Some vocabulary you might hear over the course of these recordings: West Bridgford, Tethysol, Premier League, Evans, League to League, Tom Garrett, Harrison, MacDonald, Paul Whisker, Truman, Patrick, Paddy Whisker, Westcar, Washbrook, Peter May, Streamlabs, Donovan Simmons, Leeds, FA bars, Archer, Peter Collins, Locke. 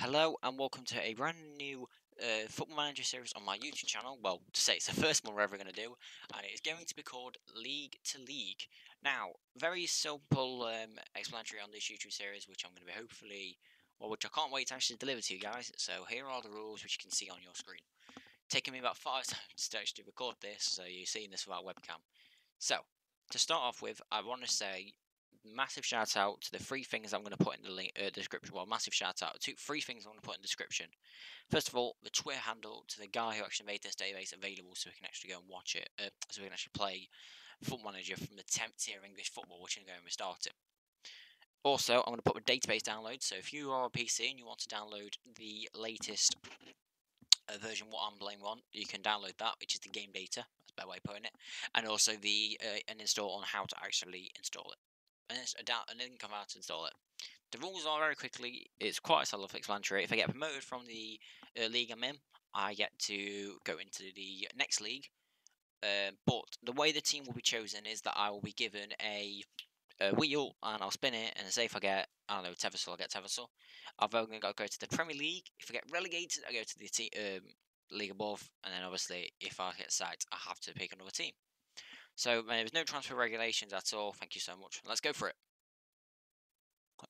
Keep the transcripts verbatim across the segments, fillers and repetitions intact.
Hello and welcome to a brand new uh, Football Manager series on my YouTube channel. Well, to say it's the first one we're ever going to do, and it's going to be called League to League. Now, very simple um, explanatory on this YouTube series, which I'm going to be hopefully, well, which I can't wait to actually deliver to you guys. So here are the rules, which you can see on your screen. Taking me about five times to actually record this, so you're seeing this without webcam. So, to start off with, I want to say massive shout out to the three things I'm going to put in the link, uh, description. Well, massive shout out to three things I'm going to put in the description. First of all, the Twitter handle to the guy who actually made this database available, so we can actually go and watch it, uh, so we can actually play Football Manager from the tenth tier English football, which I'm going to start it. Also, I'm going to put a database download. So if you are a P C and you want to download the latest uh, version, what I'm playing on, you can download that, which is the game data. That's a better way of putting it. And also the uh, an install on how to actually install it. And it's a, a link on how to install it. The rules are very quickly, it's quite self-explanatory. If I get promoted from the uh, league I'm in, I get to go into the next league. Uh, but the way the team will be chosen is that I will be given a, a wheel, and I'll spin it, and say if I get, I don't know, Tethysol, I'll get Tethysol. I've only got to go to the Premier League. If I get relegated, I go to the te um, league above, and then obviously if I get sacked, I have to pick another team. So there's no transfer regulations at all. Thank you so much. Let's go for it.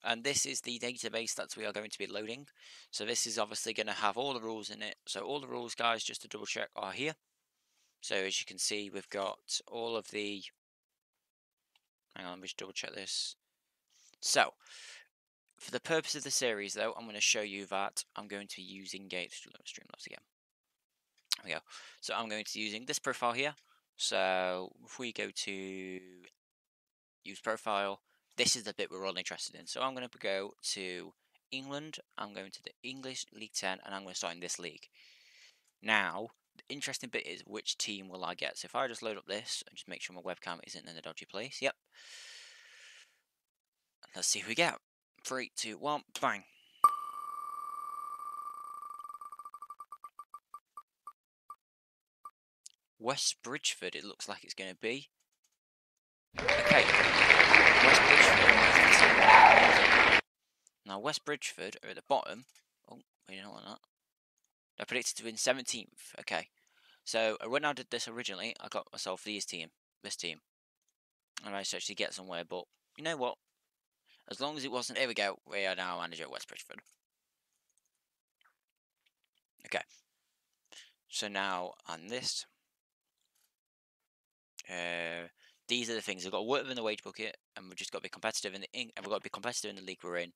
And this is the database that we are going to be loading. So this is obviously going to have all the rules in it. So all the rules, guys, just to double check, are here. So as you can see, we've got all of the... Hang on, let me just double check this. So, for the purpose of the series, though, I'm going to show you that I'm going to be using Gates. Let's Streamlabs again. There we go. So I'm going to be using this profile here. So if we go to use profile, this is the bit we're all interested in. So I'm going to go to England, I'm going to the English League ten, and I'm going to start in this league. Now, the interesting bit is which team will I get? So if I just load up this and just make sure my webcam isn't in a dodgy place. Yep. Let's see who we get. Three, two, one, bang. West Bridgford, it looks like it's going to be. Okay. West Bridgford. Now, West Bridgford are at the bottom. Oh, we don't want that. They're predicted to win seventeenth. Okay. So, when I did this originally, I got myself these team, this team. And I managed to actually get somewhere, but you know what? As long as it wasn't... Here we go. We are now manager at West Bridgford. Okay. So, now, on this... Uh, these are the things. We've got to work within the wage bucket, and we've just got to be competitive in the in and we've got to be competitive in the league we're in,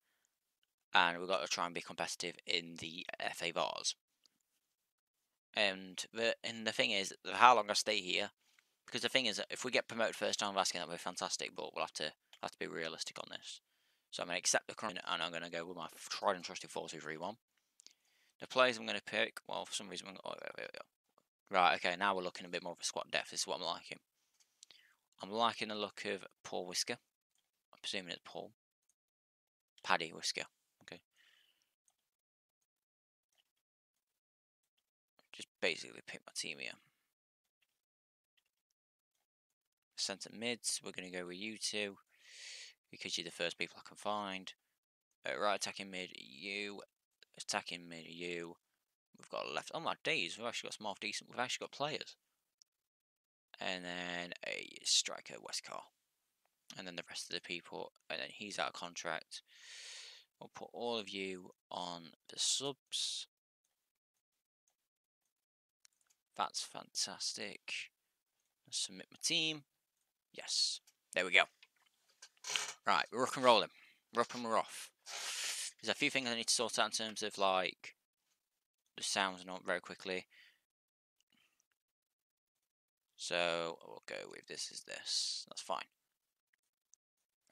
and we've got to try and be competitive in the F A bars. And the and the thing is, how long I stay here, because the thing is, if we get promoted first time of asking, that would be fantastic. But we'll have to have to be realistic on this. So I'm gonna accept the current, and I'm gonna go with my tried and trusted four two three one. The players I'm gonna pick. Well, for some reason, I'm gonna, oh, there we go. Right. Okay. Now we're looking a bit more of a squad depth. This is what I'm liking. I'm liking the look of Paul Whisker. I'm presuming it's Paul. Paddy Whisker. Okay. Just basically pick my team here. Centre mids. We're going to go with you two. Because you're the first people I can find. Uh, right attacking mid. You. Attacking mid. You. We've got left. Oh my days. We've actually got some half decent. We've actually got players. And then a striker, Westcar. And then the rest of the people. And then he's out of contract. We'll put all of you on the subs. That's fantastic. Let's submit my team. Yes. There we go. Right, we're rock and rolling. We're up and we're off. There's a few things I need to sort out in terms of, like, the sounds and all very quickly. So we'll go with this is this. That's fine.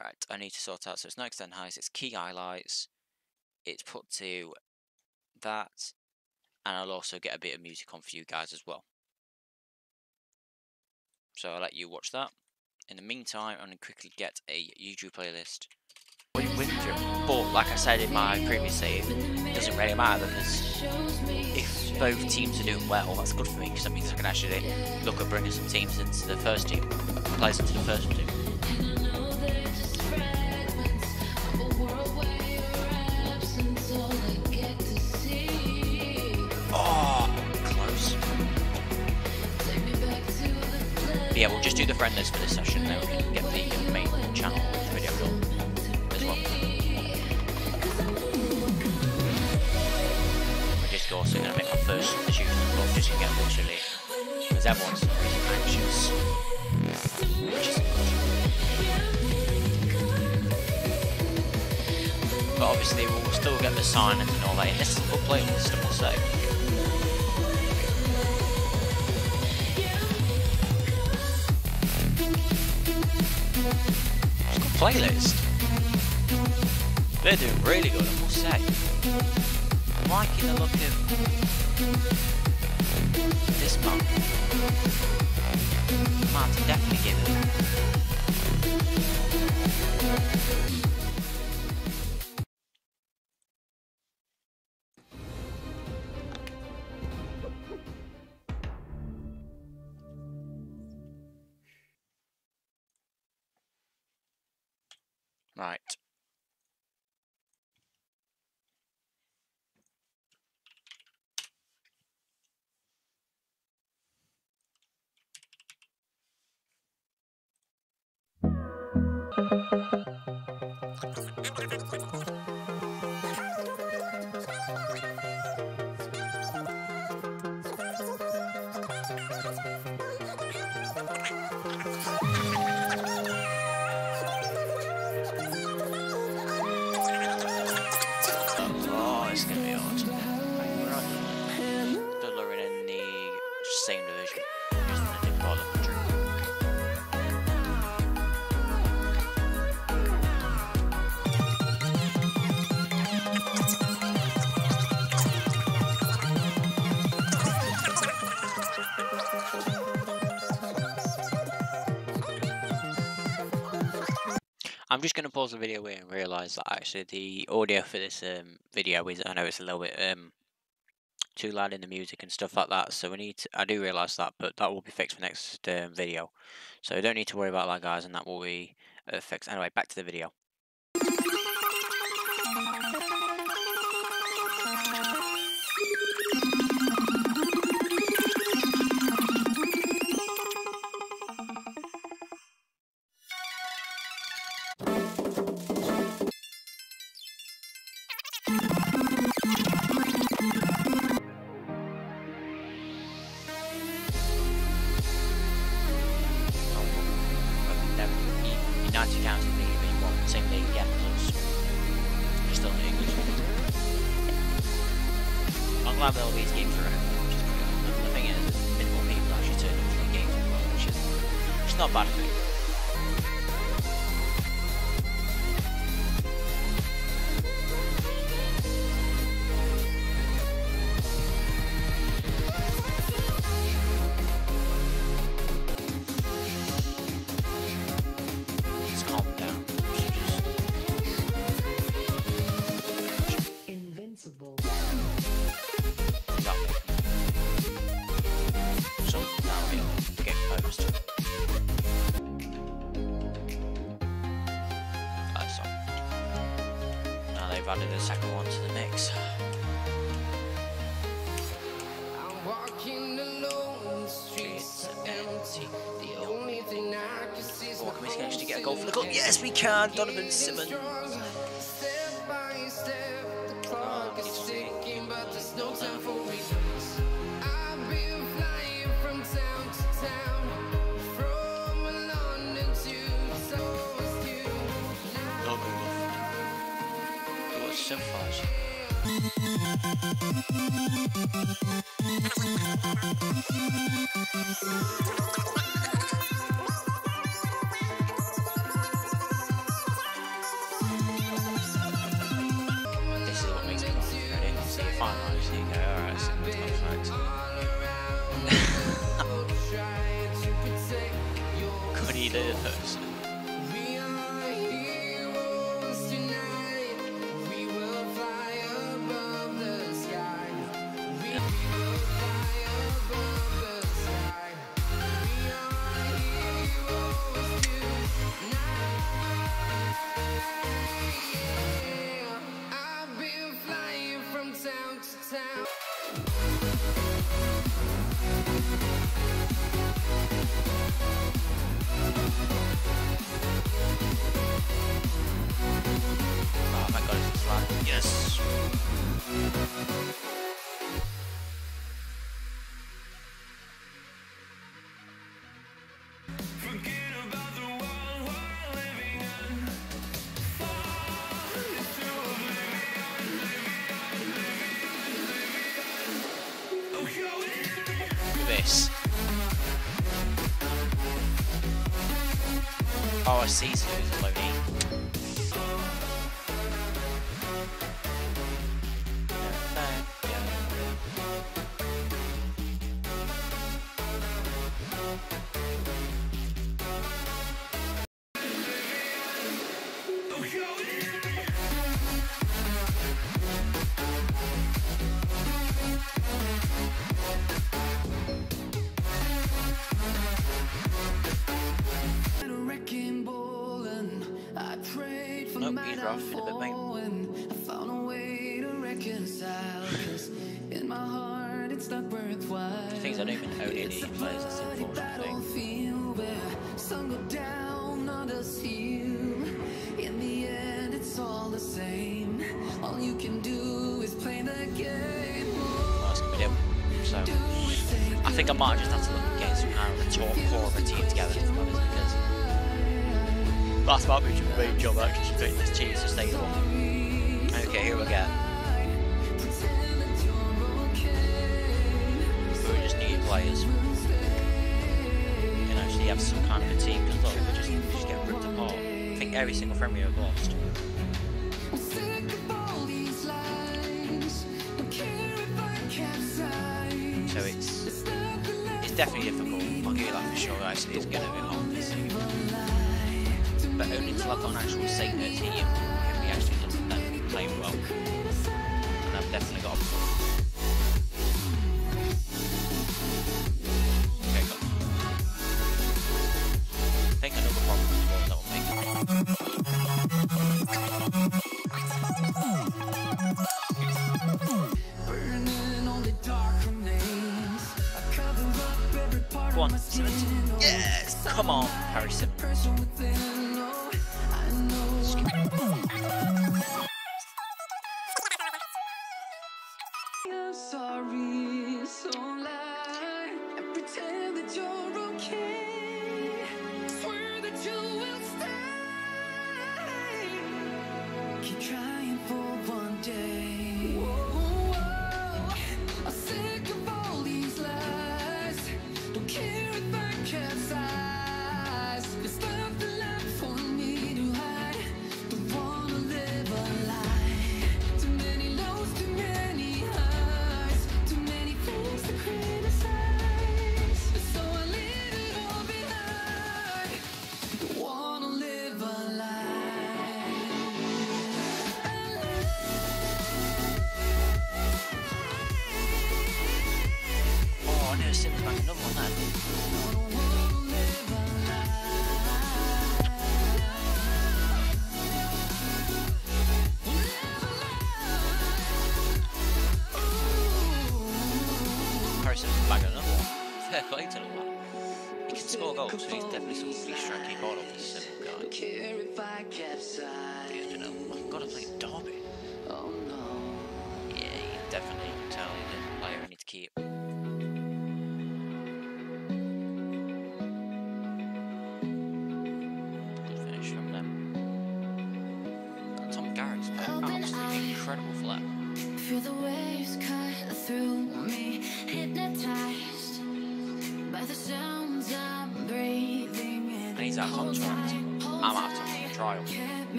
Alright, I need to sort out, so it's no extend highs, it's key highlights. It's put to that. And I'll also get a bit of music on for you guys as well. So I'll let you watch that. In the meantime, I'm gonna quickly get a YouTube playlist. But like I said in my previous save, it doesn't really matter, because if both teams are doing well, that's good for me, because that means I can actually look at bringing some teams into the first team, players into the first team. yeah, we'll just do the friendlies for this session, then we can get the main channel video done as well. I'm just going to make my first issue of just to get literally, because everyone's really anxious, which is good. But obviously we'll still get the sign-ins and all that in this little playlist, and we'll say. Playlist. They're doing really good, I must say. I'm liking the look of this month. I might have to definitely give it. Right. I'm just going to pause the video here and realise that actually the audio for this um, video is, I know it's a little bit um, too loud in the music and stuff like that, so we need to, I do realise that, but that will be fixed for next um, video. So you don't need to worry about that, guys, and that will be uh, fixed. Anyway, back to the video. Added the second one to the mix. I'm walking alone, the streets are empty. The only thing I can see is oh, can we actually get a goal for the goal? Yes, we can! Donovan Simmons. Step by step, the clock is ticking, but there's no time for reasons. I've been flying from town to town. Symphonies. This is what makes it fun. Ready? So you finalize, so you go, alright, so that's my could he do it first? Sound this. Oh, I see, so it's loading.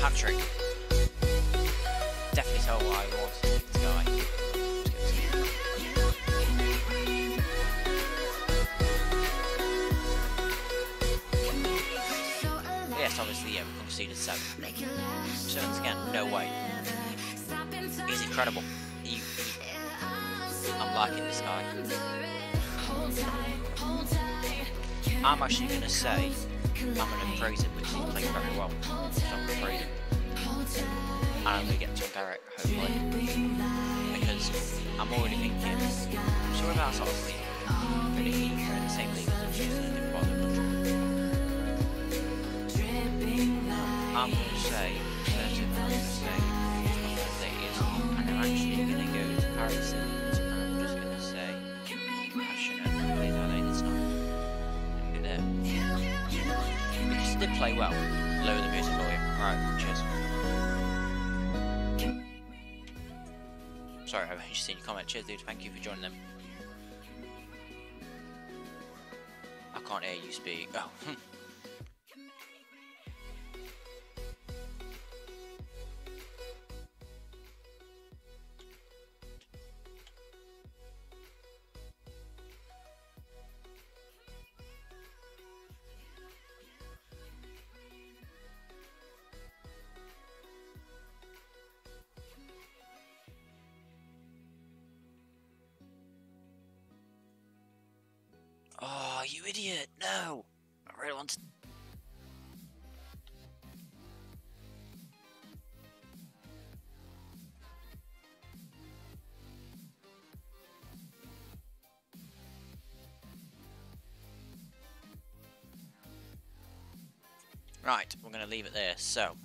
Patrick. Definitely tell why I was this guy. Yeah, so conceded seven. So once again, no way. He's incredible. He, he, I'm liking this guy. I'm actually going to say, I'm going to praise him because he's playing very well. So I'm going to praise him. And I'm going to get Tom Garrett, hopefully. Because I'm already thinking, I'm sure about sort of league, but if you're in the same league as us, you're in the bottom of the I'm going to say, and I'm actually going to go to Harrison, and I'm just going to say, I shouldn't have played that late this night. Be there. Because they play well. Lower the music volume. Right, cheers. Sorry, I've actually seen your comment. Cheers, dude. Thank you for joining them. I can't hear you speak. Oh. You idiot! No! I really want to... Right, we're going to leave it there. So,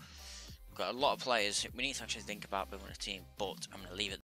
we've got a lot of players we need to actually think about building a team, but I'm going to leave it there.